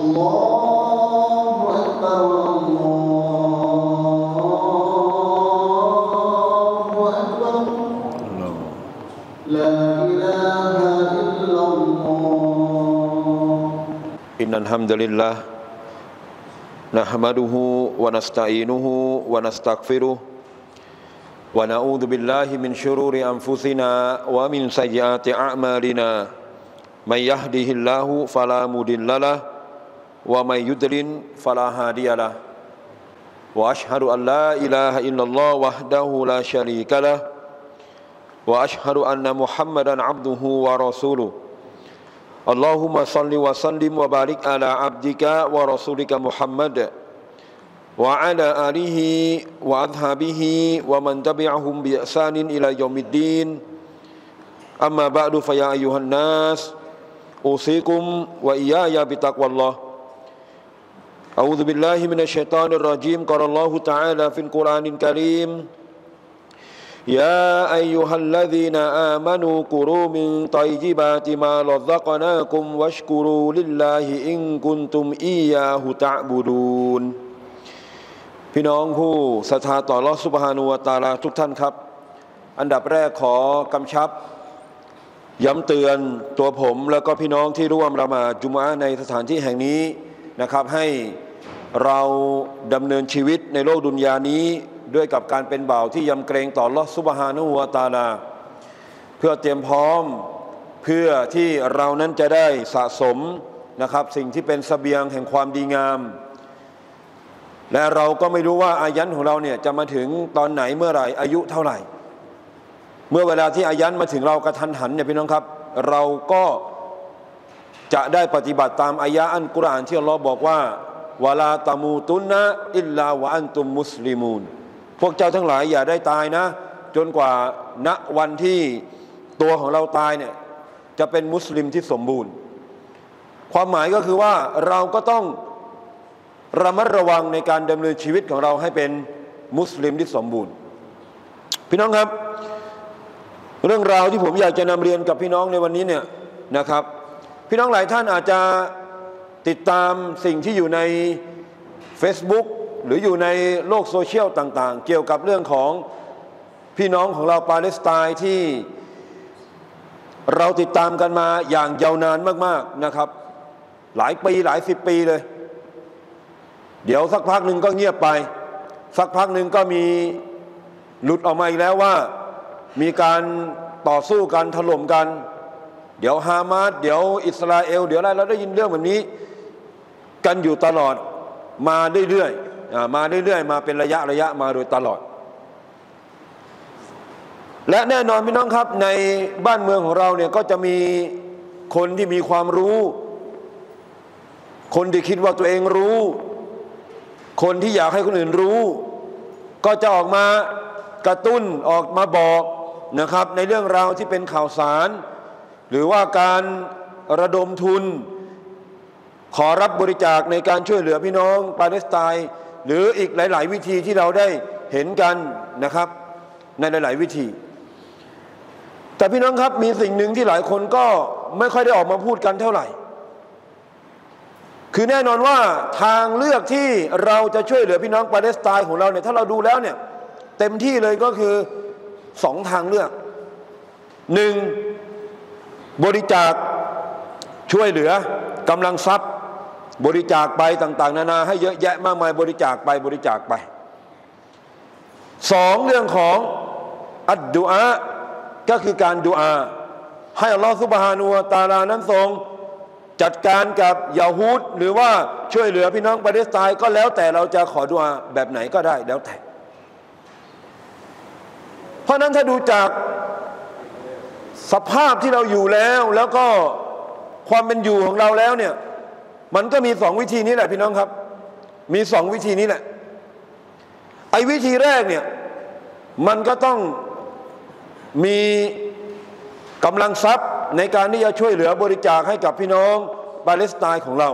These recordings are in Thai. الله أكبر الله أكبر لا إله إلا الله إن الحمد لله نحمده ونستعينه ونستغفره ونعوذ بالله من شرور أنفسنا ومن سيئات أعمالنا من يهده الله فلا مضل له ومن يضلل فلا هادي له وأشهد أن لا إله إلا الله وحده لا شريك له وأشهد أن محمدا عبده ورسوله اللهم صل وسلم وبارك على عبدك ورسولك محمد وعلى آله وأصحابه ومن تبعهم بإحسان إلى يوم الدين أما بعد فيا أيها الناس أوصيكم وإياي بتقوى الله أعوذ بالله من الشيطان الرجيم قال الله تعالى في القرآن الكريم يا أيها الذين آمنوا كلوا من طيبات ما رزقناكم واشكروا لله إن كنتم إياه تعبدون พี่น้องผู้ศรัทธาต่ออัลเลาะห์ซุบฮานะฮูวะตะอาลาทุกท่านครับอันดับแรกขอกำชับย้ำเตือนตัวผมแล้วก็พี่น้องที่ร่วมละหมาดจุมอะฮ์ในสถานที่แห่งนี้นะครับให้เราดำเนินชีวิตในโลกดุนยานี้ด้วยกับการเป็นบ่าวที่ยำเกรงต่ออัลเลาะห์ซุบฮานะฮูวะตะอาลาเพื่อเตรียมพร้อมเพื่อที่เรานั้นจะได้สะสมนะครับสิ่งที่เป็นเสบียงแห่งความดีงามและเราก็ไม่รู้ว่าอายันของเราเนี่ยจะมาถึงตอนไหนเมื่อไหร่อายุเท่าไหร่เมื่อเวลาที่อายันมาถึงเรากระทันหันเนี่ยพี่น้องครับเราก็จะได้ปฏิบัติตามอายะอันกุรอานที่อัลลอฮ์บอกว่าวะลาตะมูตุนนะอิลลาวะอันตุมมุสลิมูนพวกเจ้าทั้งหลายอย่าได้ตายนะจนกว่าณวันที่ตัวของเราตายเนี่ยจะเป็นมุสลิมที่สมบูรณ์ความหมายก็คือว่าเราก็ต้องระมัดระวังในการดำเนินชีวิตของเราให้เป็นมุสลิมที่สมบูรณ์พี่น้องครับเรื่องราวที่ผมอยากจะนำเรียนกับพี่น้องในวันนี้เนี่ยนะครับพี่น้องหลายท่านอาจจะติดตามสิ่งที่อยู่ใน Facebook หรืออยู่ในโลกโซเชียลต่างๆเกี่ยวกับเรื่องของพี่น้องของเราปาเลสไตน์ที่เราติดตามกันมาอย่างยาวนานมากๆนะครับหลายปีหลายสิบปีเลยเดี๋ยวสักพักหนึ่งก็เงียบไปสักพักหนึ่งก็มีหลุดออกมาอีกแล้วว่ามีการต่อสู้กันถล่มกันเดี๋ยวฮามาสเดี๋ยวอิสราเอลเดี๋ยวอะไรเราได้ยินเรื่องแบบนี้กันอยู่ตลอดมาเรื่อยๆมาเป็นระยะมาโดยตลอดและแน่นอนพี่น้องครับในบ้านเมืองของเราเนี่ยก็จะมีคนที่มีความรู้คนที่คิดว่าตัวเองรู้คนที่อยากให้คนอื่นรู้ก็จะออกมากระตุ้นออกมาบอกนะครับในเรื่องราวที่เป็นข่าวสารหรือว่าการระดมทุนขอรับบริจาคในการช่วยเหลือพี่น้องปาเลสไตน์หรืออีกหลายๆวิธีที่เราได้เห็นกันนะครับในหลายๆวิธีแต่พี่น้องครับมีสิ่งหนึ่งที่หลายคนก็ไม่ค่อยได้ออกมาพูดกันเท่าไหร่คือแน่นอนว่าทางเลือกที่เราจะช่วยเหลือพี่น้องปาเลสไตน์ของเราเนี่ยถ้าเราดูแล้วเนี่ยเต็มที่เลยก็คือสองทางเลือกหนึ่งบริจาคช่วยเหลือกำลังทรัพย์บริจาคไปต่างๆนานาให้เยอะแยะมากมายบริจาคไปสองเรื่องของอัดดุอาก็คือการดุอาให้อัลลอฮฺซุบฮานะฮูวะตะอาลานั้นทรงจัดการกับยะฮูดหรือว่าช่วยเหลือพี่น้องปาเลสไตน์ก็แล้วแต่เราจะขอดุอาแบบไหนก็ได้แล้วแต่เพราะนั้นถ้าดูจากสภาพที่เราอยู่แล้วแล้วก็ความเป็นอยู่ของเราแล้วเนี่ยมันก็มีสองวิธีนี้แหละพี่น้องครับมีสองวิธีนี้แหละไอ้วิธีแรกเนี่ยมันก็ต้องมีกำลังทรัพย์ในการที่จะช่วยเหลือบริจาคให้กับพี่น้องปาเลสไตน์ของเรา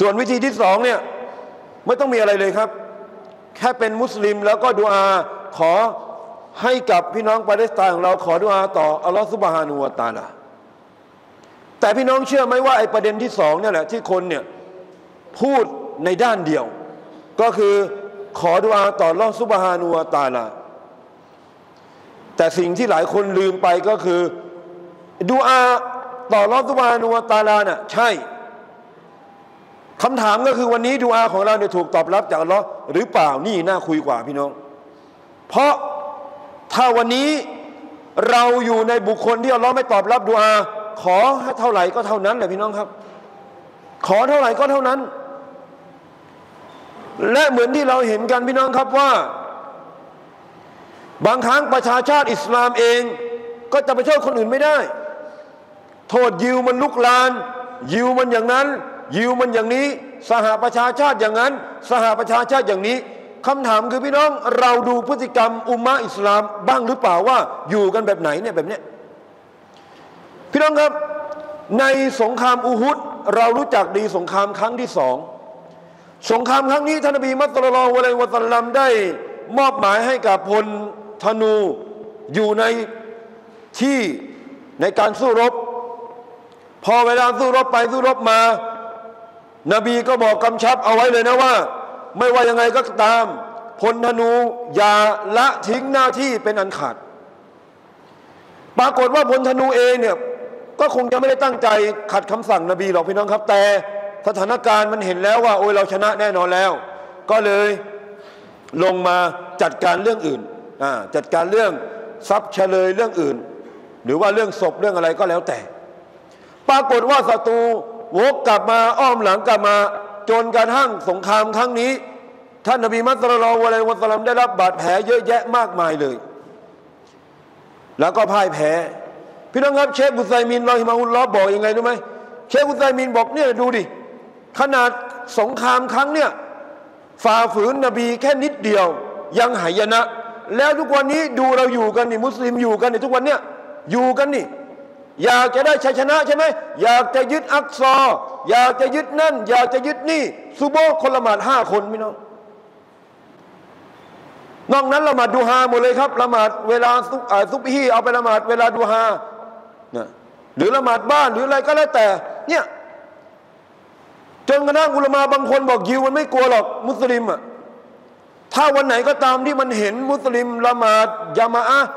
ส่วนวิธีที่สองเนี่ยไม่ต้องมีอะไรเลยครับแค่เป็นมุสลิมแล้วก็ดุอาขอให้กับพี่น้องปาเลสไตน์ของเราขอดุอาต่ออัลลอฮฺซุบฮานะฮูวะตะอาลา แต่พี่น้องเชื่อไหมว่าไอ้ประเด็นที่สองเนี่ยแหละที่คนเนี่ยพูดในด้านเดียวก็คือขอดุอาอ์ต่ออัลเลาะห์ซุบฮานะฮูวะตะอาลาแต่สิ่งที่หลายคนลืมไปก็คือดุอาอ์ต่ออัลเลาะห์ซุบฮานะฮูวะตะอาลาน่ะใช่คำถามก็คือวันนี้ดุอาอ์ของเราเนี่ยถูกตอบรับจากอัลเลาะห์หรือเปล่านี่น่าคุยกว่าพี่น้องเพราะถ้าวันนี้เราอยู่ในบุคคลที่อัลเลาะห์ไม่ตอบรับดุอาอ์ขอเท่าไหร่ก็เท่านั้นแหละพี่น้องครับขอเท่าไหร่ก็เท่านั้นและเหมือนที่เราเห็นกันพี่น้องครับว่าบางครั้งประชาชาติอิสลามเองก็จะไปโทษคนอื่นไม่ได้โทษยิวมันลุกลานยิวมันอย่างนั้นยิวมันอย่างนี้สหประชาชาติอย่างนั้นสหประชาชาติอย่างนี้คำถามคือพี่น้องเราดูพฤติกรรมอุมมะอิสลามบ้างหรือเปล่าว่าอยู่กันแบบไหนเนี่ยแบบเนี้ยพี่น้องครับในสงครามอูฮุดเรารู้จักดีสงครามครั้งที่สองสงครามครั้งนี้ท่านนบีมุฮัมมัดศ็อลลัลลอฮุอะลัยฮิวะซัลลัมได้มอบหมายให้กับพลธนูอยู่ในที่ในการสู้รบพอเวลาสู้รบไปสู้รบมานบีก็บอกกำชับเอาไว้เลยนะว่าไม่ว่ายังไงก็ตามพลธนูอย่าละทิ้งหน้าที่เป็นอันขาดปรากฏว่าพลธนูเองเนี่ยก็คงจะไม่ได้ตั้งใจขัดคำสั่งนบีหรอกพี่น้องครับแต่สถานการณ์มันเห็นแล้วว่าโอ้ยเราชนะแน่นอนแล้วก็เลยลงมาจัดการเรื่องอื่นจัดการเรื่องทรัพย์เฉลยเรื่องอื่นหรือว่าเรื่องศพเรื่องอะไรก็แล้วแต่ปรากฏว่าศัตรูวกกลับมาอ้อมหลังกลับมาจนกระทั่งสงครามครั้งนี้ท่านนบีมุฮัมมัดศ็อลลัลลอฮุอะลัยฮิวะซัลลัมได้รับบาดแผลเยอะแยะมากมายเลยแล้วก็พ่ายแพ้พี่น้องครับเชคอุซัยมินเราฮิมาฮุลลอฮ์บอกยังไงรู้ไหมเชคอุซัยมินบอกเนี่ยดูดิขนาดสงครามครั้งเนี่ยฝ่าฝืนนบีแค่นิดเดียวยังหายนะแล้วทุกวันนี้ดูเราอยู่กันนี่มุสลิมอยู่กันนี่ทุกวันเนี่ยอยู่กันนี่อยากจะได้ชัยชนะใช่ไหมอยากจะยึดอักซออยากจะยึดนั่นอยากจะยึดนี่ซุโบคนละหมาดห้าคนพี่น้องนอกนั้นละหมาดดูฮาหมดเลยครับละหมาดเวลาซุบฮีเอาไปละหมาดเวลาดูฮานะหรือละหมาดบ้านหรืออะไรก็แล้วแต่เนี่ยจนกระทั่งอุลามะบางคนบอกยิวมันไม่กลัวหรอกมุสลิมอ่ะถ้าวันไหนก็ตามที่มันเห็นมุสลิมละหมาดยะมาอะห์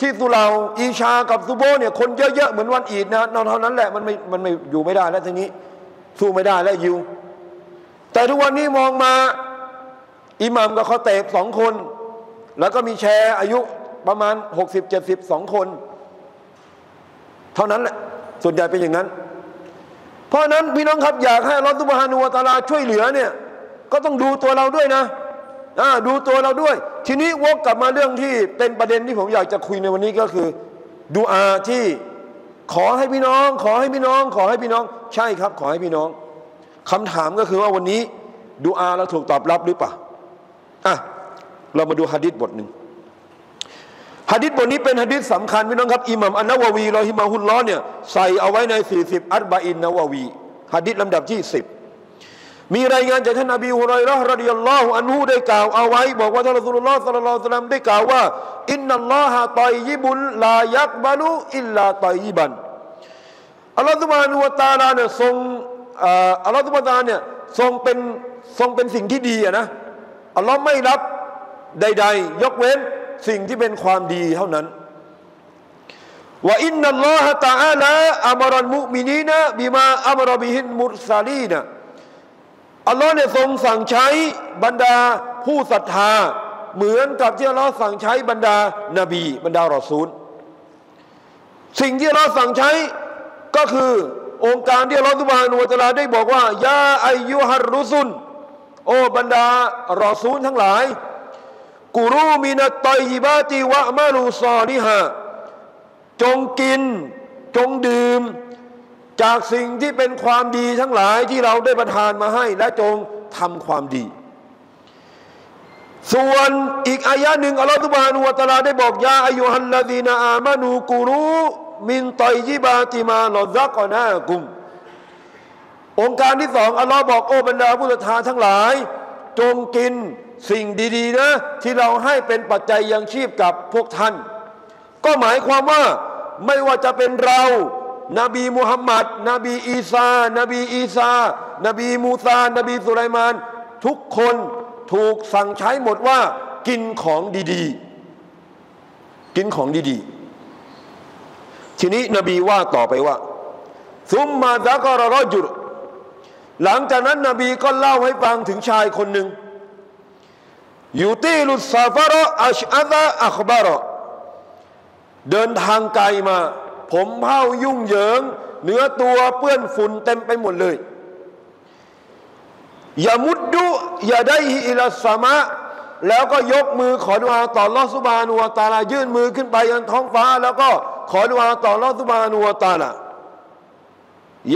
ที่สุเหร่าอีชากับซุโบเนี่ยคนเยอะๆเหมือนวันอีดนะนอนเท่านั้นแหละมันไม่อยู่ไม่ได้แล้วทีนี้สู้ไม่ได้แล้วยิวแต่ทุกวันนี้มองมาอิหม่ามกับคอเตบสองคนแล้วก็มีแชร์อายุประมาณ 60-70 สองคนเท่านั้นแหละส่วนใหญ่เป็นอย่างนั้นเพราะนั้นพี่น้องครับอยากให้อัลเลาะห์ซุบฮานะฮูวะตะอาลาช่วยเหลือเนี่ยก็ต้องดูตัวเราด้วยนะดูตัวเราด้วยทีนี้วกกลับมาเรื่องที่เป็นประเด็นที่ผมอยากจะคุยในวันนี้ก็คือดุอาอ์ที่ขอให้พี่น้องขอให้พี่น้องขอให้พี่น้องใช่ครับขอให้พี่น้องคำถามก็คือว่าวันนี้ดุอาอ์เราถูกตอบรับหรือเปล่าเรามาดูหะดีษบทหนึ่งหะดีษบทนี้เป็นหะดีษสำคัญพี่น้องครับอิหม่ามอันนะวะวีรอฮิมะฮุลลอฮ์เนี่ยใส่เอาไว้ใน40อัรบะอีนนะวะวีหะดีษลำดับที่10มีรายงานจากท่านอบีฮุรอยเราะห์รอฎิยัลลอฮุอันฮุได้กล่าวเอาไว้บอกว่าท่านรอซูลุลลอฮ์ศ็อลลัลลอฮุอะลัยฮิวะซัลลัมได้กล่าวว่าอินนัลลอฮะฏอยยิบุนลายักบัลุอิลลาฏอยยิบันอัลเลาะห์ซุบฮานะฮูวะตะอาลาเนี่ยทรงเป็นสิ่งที่ดีนะอัลเลาะห์ไม่รับใดๆยกเว้นสิ่งที่เป็นความดีเท่านั้นว่าอินนัลลอฮะตะอาลาอัมรัลมุมินีนะบิมาอัมรบิฮินมุรซาลีนะอัลลอฮ์เนี่ยทรงสั่งใช้บรรดาผู้ศรัทธาเหมือนกับที่อัลลอฮ์สั่งใช้บรรดานบีบรรดารอซูลสิ่งที่อัลลอฮ์สั่งใช้ก็คือองค์การที่อัลลอฮ์ซุบฮานะฮูวะตะอาลาได้บอกว่ายาอัยยูฮัรรุซุลโอ้บรรดารอซูลทั้งหลายกุรูมินัตตอยยิบาติวะมาลูซอลิฮะจงกินจงดื่มจากสิ่งที่เป็นความดีทั้งหลายที่เราได้ประทานมาให้และจงทำความดีส่วนอีกอายะหนึ่งอัลลอฮฺซุบฮานะฮูวะตะอาลาได้บอกยาอายุฮัลลาดีนาอามานูกุรูมินตอยยิบาติมาลอซักอนากุมองค์การที่สองอัลลอฮฺบอกโอ้บรรดาผู้ศรัทธาทั้งหลายจงกินสิ่งดีๆนะที่เราให้เป็นปัจจัยยังชีพกับพวกท่านก็หมายความว่าไม่ว่าจะเป็นเรา นบีมุฮัมมัดนบีอีซานบีอีซานบีมูซานบีสุไลมานทุกคนถูกสั่งใช้หมดว่ากินของดีๆกินของดีๆทีนี้นบีว่าต่อไปว่าซุมมาซะกะรอจุลหลังจากนั้นนบีก็เล่าให้ฟังถึงชายคนหนึ่งยูตีลุสซาฟาร์อัชอาซะอัคบาร์เดินทางไกลมาผมเผายุ่งเหยิงเนื้อตัวเปื้อนฝุ่นเต็มไปหมดเลยยามุดดุยาได้ฮิอิลสามะแล้วก็ยกมือขอดุอาต่ออัลเลาะห์ซุบฮานะฮูวะตะอาลายื่นมือขึ้นไปยังท้องฟ้าแล้วก็ขอดุอาต่ออัลเลาะห์ซุบฮานะฮูวะตะอาลา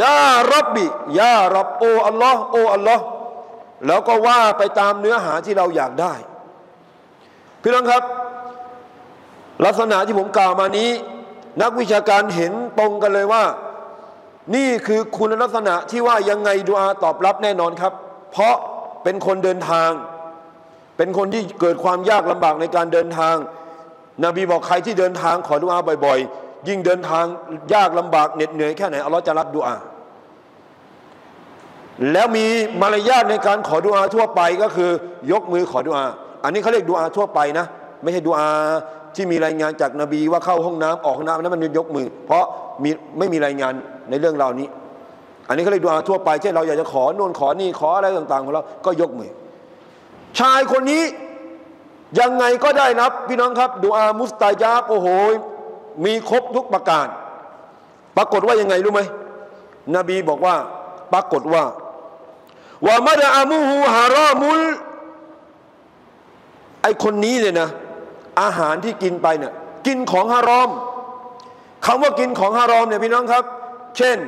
ยาร็อบบิยาร็อบโออัลเลาะห์โออัลเลาะห์แล้วก็ว่าไปตามเนื้อหาที่เราอยากได้พี่น้องครับลักษณะที่ผมกล่าวมานี้นักวิชาการเห็นตรงกันเลยว่านี่คือคุณลักษณะที่ว่ายังไงดุอาตอบรับแน่นอนครับเพราะเป็นคนเดินทางเป็นคนที่เกิดความยากลำบากในการเดินทางนบีบอกใครที่เดินทางขอดุอาบ่อยๆยิ่งเดินทางยากลำบากเหน็ดเหนื่อยแค่ไหนอัลเลาะห์จะรับดุอาแล้วมีมารยาทในการขอดุอาทั่วไปก็คือยกมือขอดุอาอันนี้เขาเรียกดุอาทั่วไปนะไม่ใช่ดุอาที่มีรายงานจากนบีว่าเข้าห้องน้ำออกห้องน้ำนั้นมันยกมือเพราะไม่มีรายงานในเรื่องราวนี้อันนี้เขาเรียกดุอาทั่วไปเช่นเราอยากจะขอโน่นขอนี่ขออะไรต่างๆของเราก็ยกมือชายคนนี้ยังไงก็ได้นับพี่น้องครับดุอามุสตาญาบโอ้โหมีครบทุกประการปรากฏว่ายังไงรู้ไหมนบีบอกว่าปรากฏว่าวะมะดะอามูฮูฮารอมุลไอคนนี้เนี่ยนะอาหารที่กินไปเนี่ยกินของฮารอมคำว่ากินของฮารอมเนี่ยพี่น้องครับเช่น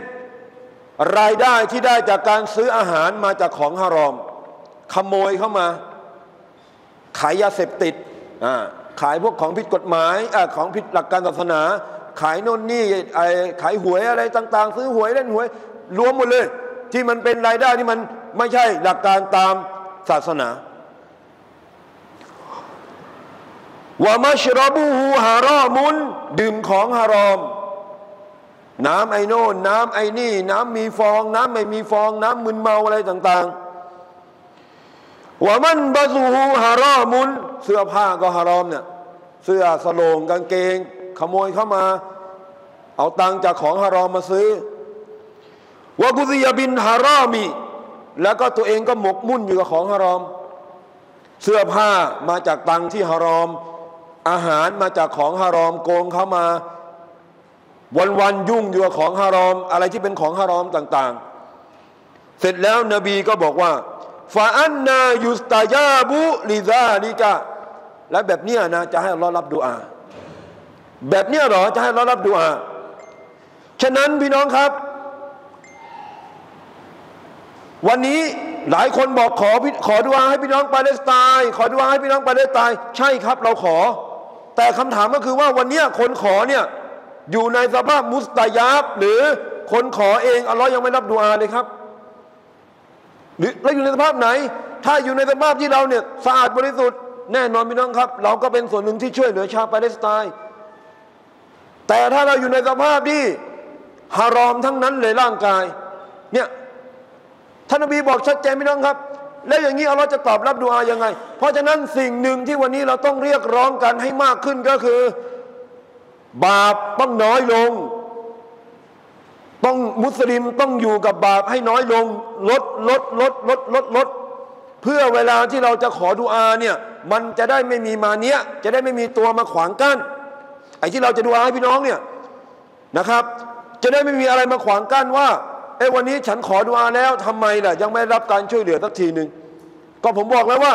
รายได้ที่ได้จากการซื้ออาหารมาจากของฮารอมขโมยเข้ามาขายยาเสพติดขายพวกของผิดกฎหมายของผิดหลักการศาสนาขายโน่นนี่ขายหวยอะไรต่างๆซื้อหวยเล่นหวยรวมหมดเลยที่มันเป็นรายได้ที่มันไม่ใช่หลักการตามศาสนาวะมัชรบูฮูฮารอมุนดื่มของฮารอมน้ำไอโน่นน้ำไอนี่น้ำมีฟองน้ำไม่มีฟองน้ำมึนเมาอะไรต่างๆวะมันบะซูฮูฮารอมุนเสื้อผ้าก็ฮารอมเนี่ยเสื้อสโลงกางเกงขโมยเข้ามาเอาตังจากของฮารอมมาซื้อวะกุซิยบินฮารอมีแล้วก็ตัวเองก็หมกมุ่นอยู่กับของฮารอมเสื้อผ้ามาจากตังที่ฮารอมอาหารมาจากของฮารอมโกงเขามาวันๆยุ่งอยู่กับของฮารอมอะไรที่เป็นของฮารอมต่างๆเสร็จแล้วนบีก็บอกว่าฟาอันนายุสตายาบุลิซาลิกะและแบบนี้นะจะให้อัลเลาะห์รับดุอาแบบนี้หรอจะให้อัลเลาะห์รับดุอาฉะนั้นพี่น้องครับวันนี้หลายคนบอกขอดุอาให้พี่น้องปาเลสไตน์ขอดุอาให้พี่น้องปาเลสไตน์ใช่ครับเราขอแต่คำถามก็คือว่าวันนี้คนขอเนี่ยอยู่ในสภาพมุสตาญาบหรือคนขอเองอัลเลาะห์ยังไม่รับดุอาเลยครับหรือแล้วอยู่ในสภาพไหนถ้าอยู่ในสภาพที่เราเนี่ยสะอาดบริสุทธิ์แน่นอนพี่น้องครับเราก็เป็นส่วนหนึ่งที่ช่วยเหลือชาวปาเลสไตน์แต่ถ้าเราอยู่ในสภาพที่ฮารอมทั้งนั้นเลยร่างกายเนี่ยท่านนบีบอกชัดเจนพี่น้องครับแล้วอย่างนี้อัลเลาะห์จะตอบรับดุอายังไงเพราะฉะนั้นสิ่งหนึ่งที่วันนี้เราต้องเรียกร้องกันให้มากขึ้นก็คือบาปต้องน้อยลงต้องมุสลิมต้องอยู่กับบาปให้น้อยลงลดเพื่อเวลาที่เราจะขอดุอาเนี่ยมันจะได้ไม่มีมาเนี้ยจะได้ไม่มีตัวมาขวางกั้นไอ้ที่เราจะดุอาให้พี่น้องเนี่ยนะครับจะได้ไม่มีอะไรมาขวางกั้นว่าวันนี้ฉันขอดุอาแล้วทำไมล่ะยังไม่รับการช่วยเหลือสักทีหนึ่งก็ผมบอกแล้วว่า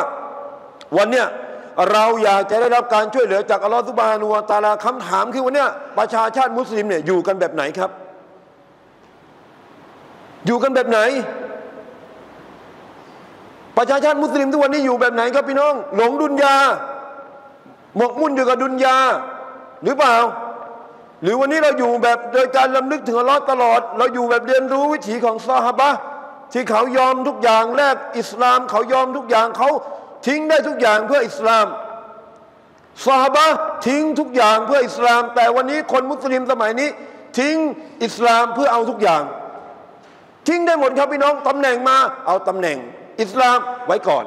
วันเนี้ยเราอยากจะได้รับการช่วยเหลือจากอัลเลาะห์ซุบฮานะฮูวะตะอาลาคำถามคือวันเนี้ยประชาชาติมุสลิมเนี่ยอยู่กันแบบไหนครับอยู่กันแบบไหนประชาชาติมุสลิมทุกวันนี้อยู่แบบไหนครับพี่น้องหลงดุนยาหมกมุ่นอยู่กับดุนยาหรือเปล่าหรือวันนี้เราอยู่แบบโดยการลำลึกถึงอัลเลาะห์ตลอดเราอยู่แบบเรียนรู้วิถีของซอฮาบะห์ที่เขายอมทุกอย่างแลกอิสลามเขายอมทุกอย่างเขาทิ้งได้ทุกอย่างเพื่ออิสลามซอฮาบะห์ทิ้งทุกอย่างเพื่ออิสลามแต่วันนี้คนมุสลิมสมัยนี้ ทิ้งอิสลามเพื่อเอาทุกอย่างทิ้งได้หมดครับพี่น้องตำแหน่งมาเอาตำแหน่งอิสลามไว้ก่อน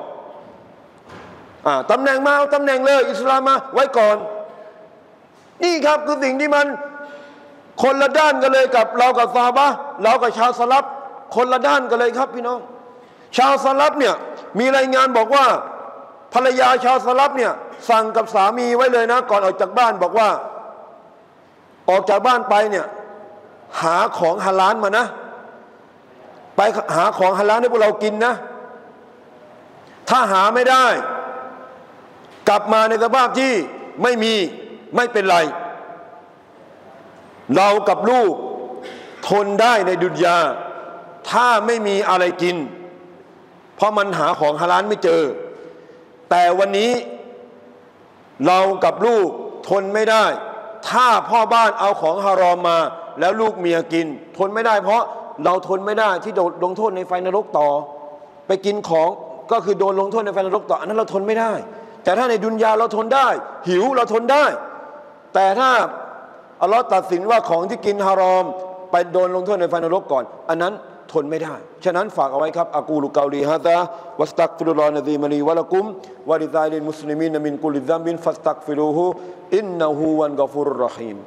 ตำแหน่งมาเอาตำแหน่งเลยอิสลามมาไว้ก่อนนี่ครับคือสิ่งที่มันคนละด้านกันเลยกับเรากับซาบะเรากับชาวสลับคนละด้านกันเลยครับพี่น้องชาวสลับเนี่ยมีรายงานบอกว่าภรรยาชาวสลับเนี่ยสั่งกับสามีไว้เลยนะก่อนออกจากบ้านบอกว่าออกจากบ้านไปเนี่ยหาของฮาลาลมานะไปหาของฮาลาลให้พวกเรากินนะถ้าหาไม่ได้กลับมาในสภาพที่ไม่มีไม่เป็นไรเรากับลูกทนได้ในดุนยาถ้าไม่มีอะไรกินเพราะมันหาของฮาลาลไม่เจอแต่วันนี้เรากับลูกทนไม่ได้ถ้าพ่อบ้านเอาของฮารอมมาแล้วลูกเมียกินทนไม่ได้เพราะเราทนไม่ได้ที่โดนลงโทษในไฟนรกต่อไปกินของก็คือโดนลงโทษในไฟนรกต่ออันนั้นเราทนไม่ได้แต่ถ้าในดุนยาเราทนได้หิวเราทนได้แต่ถ้าอัลลอฮ์ตัดสินว่าของที่กินฮารอมไปโดนลงโทษในไฟนรกก่อนอันนั้นทนไม่ได้ฉะนั้นฝากเอาไว้ครับอะกูลุกาลีฮะซาวัสตักฟิรุลลอฮะนะซีมะลีวะละกุมวะลิซาลิลมุสลิมีนมินกุลิซัมบินฟัสตักฟิรูฮูอินนะฮูวัลกอฟูรุรเราะฮีม